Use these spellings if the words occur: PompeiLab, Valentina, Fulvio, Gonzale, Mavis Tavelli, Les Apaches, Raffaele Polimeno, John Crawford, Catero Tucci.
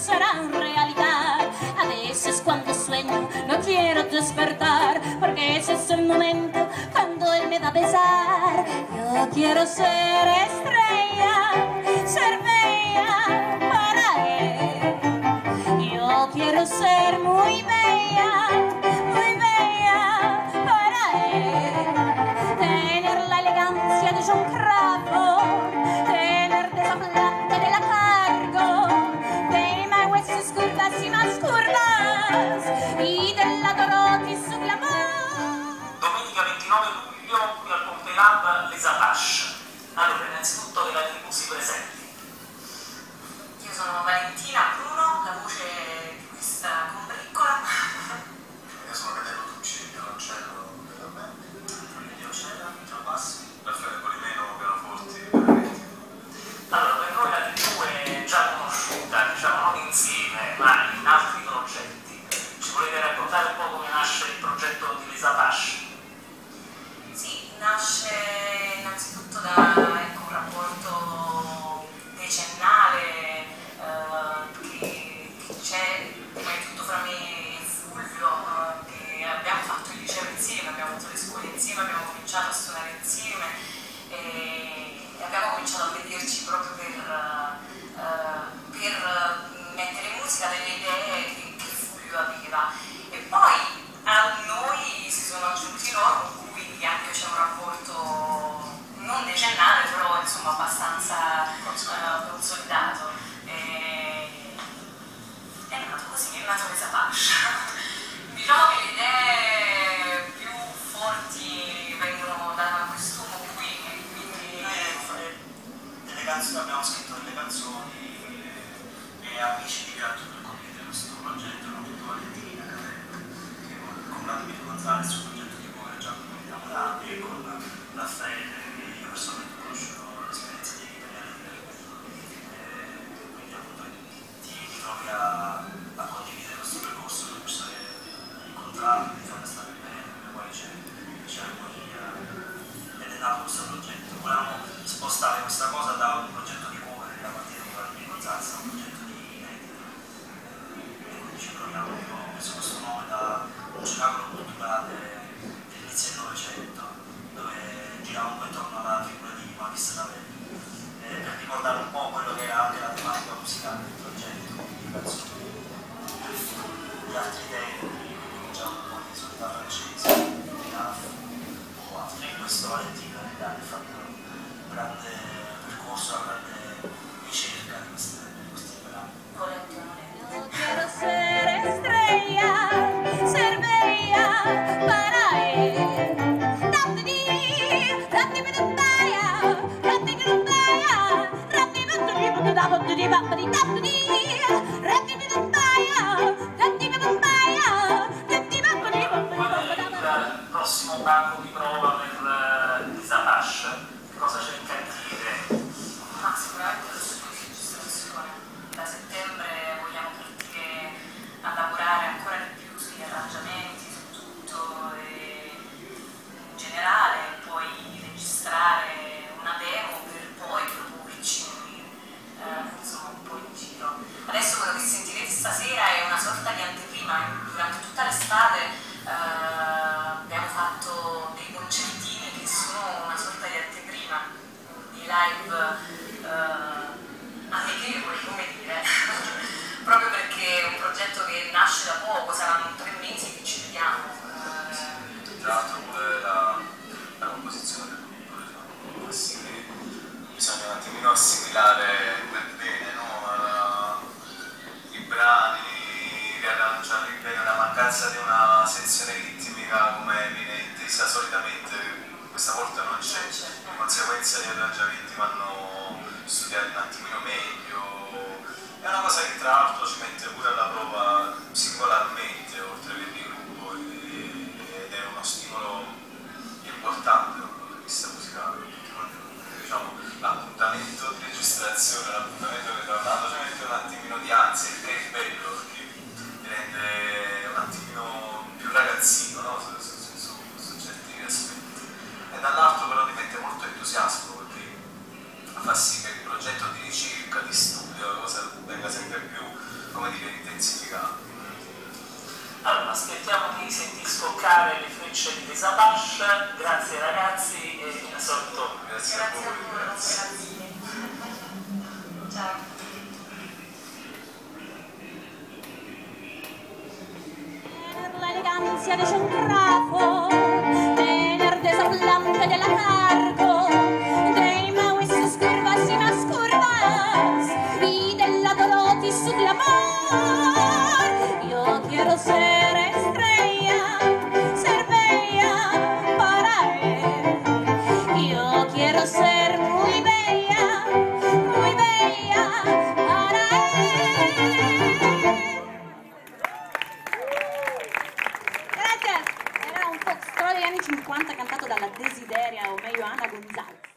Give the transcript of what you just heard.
se harán realidad. A veces cuando sueño no quiero despertar, porque ese es el momento cuando él me da besar. Yo quiero ser estrella, ser bella para él. Yo quiero ser muy bella, muy bella para él. Tener la elegancia de John Crawford, tener desaplante de la cargo, tener huesos curvas y más curvas, y de la Dorothy su glamour. Domenica 29 luglio qui al PompeiLab Les Apaches. Allora, innanzitutto della tribù si presenti. Io sono Valentina Bruno, la voce di questa combriccola. Io sono Catero Tucci, violoncello della band, Fulvio Cella, Trapassi, Raffaele Polimeno, pianoforti, Berretti. Allora, per noi la tribù è già conosciuta, diciamo non insieme, ma in altri progetti. Ci volete raccontare un po' come nasce il progetto di Les Apaches? Sì, nasce innanzitutto da un rapporto decennale che c'è prima di tutto fra me e Fulvio, che abbiamo fatto il liceo insieme, abbiamo fatto le scuole insieme, abbiamo cominciato a suonare insieme e abbiamo cominciato a vederci proprio per mettere in musica delle idee che Fulvio aveva. E poi a noi si sono aggiunti loro, con cui anche c'è un rapporto non decennale, però insomma abbastanza consolidato. È nato così, è nato Les Apaches. Diciamo che le idee più forti vengono da quest'uomo qui, quindi delle canzoni, abbiamo scritto delle canzoni e amici di viaggio per condividere questo progetto, non più Valentina, che con l'amico Gonzale sul progetto di cuore già comuniamo da e con la Fede, io personalmente conosco l'esperienza di a condividere questo percorso, per poter incontrarmi, farmi stare bene, per poi c'è l'armonia ed è nato questo progetto. Volevamo spostare questa cosa da un progetto di cuore, da partire con la mia Gonzalza, a un progetto di idea. E quindi ci proviamo, abbiamo preso questo nome da un circolo culturale dell'inizio del Novecento, dove girava un po' intorno alla figura di Mavis Tavelli, per ricordare un po' quello che era anche la tematica musicale del progetto. Penso che gli altri idee cominciamo un po' di sonorità francese, di Naffa o altri. Questo Valentino ha fatto un grande percorso, una grande ricerca di questi brani. Io quiero ser estrella, ser bella para él. Il prossimo banco di prova per Les Apaches, che cosa c'è in cantiere? Ma sicuramente lo studio di registrazione. Da settembre vogliamo partire a lavorare ancora di più sugli arrangiamenti, su tutto e in generale, poi registrare una demo per poi proporci insomma un po' in giro. Adesso quello che sentirete stasera è una sorta di anteprima. Durante tutta l'estate abbiamo fatto dei concertini che sono una sorta di anteprima di live amichevoli, come dire, proprio perché è un progetto che nasce da poco, saranno 3 mesi che ci vediamo. Tra l'altro pure la composizione del gruppo, bisogna un attimino assimilare per bene, no? I brani, riarrangiarli bene, la mancanza di una sezione ritmica come viene intesa solitamente, questa volta non c'è, in conseguenza gli arrangiamenti vanno studiati un attimino meglio, è una cosa che tra l'altro ci mette pure alla prova singolarmente, oltre che di gruppo, ed è uno stimolo importante dal punto di vista musicale. L'appuntamento di registrazione, l'appuntamento che tra l'altro ci mette un attimino di ansia, il che è bello perché ti rende un attimino più ragazzino, no? Su certi aspetti, e dall'altro però ti mette molto entusiasmo perché fa sì che il progetto di ricerca, di studio, la cosa venga sempre più aspettiamo di scoccare le frecce di Les Apaches. Grazie ragazzi e un saluto. Grazie a voi, grazie. Ciao. La elegancia de un rafo, tener desaplante de la cargo, del Mau y sus curvas y más curvas, y del Laborot y su clamor. Yo quiero ser estrella, ser bella para él. Yo quiero ser muy bella para él. Era un foxtrot degli anni 50 cantato dalla Desideria, o meglio Ana Gonzale.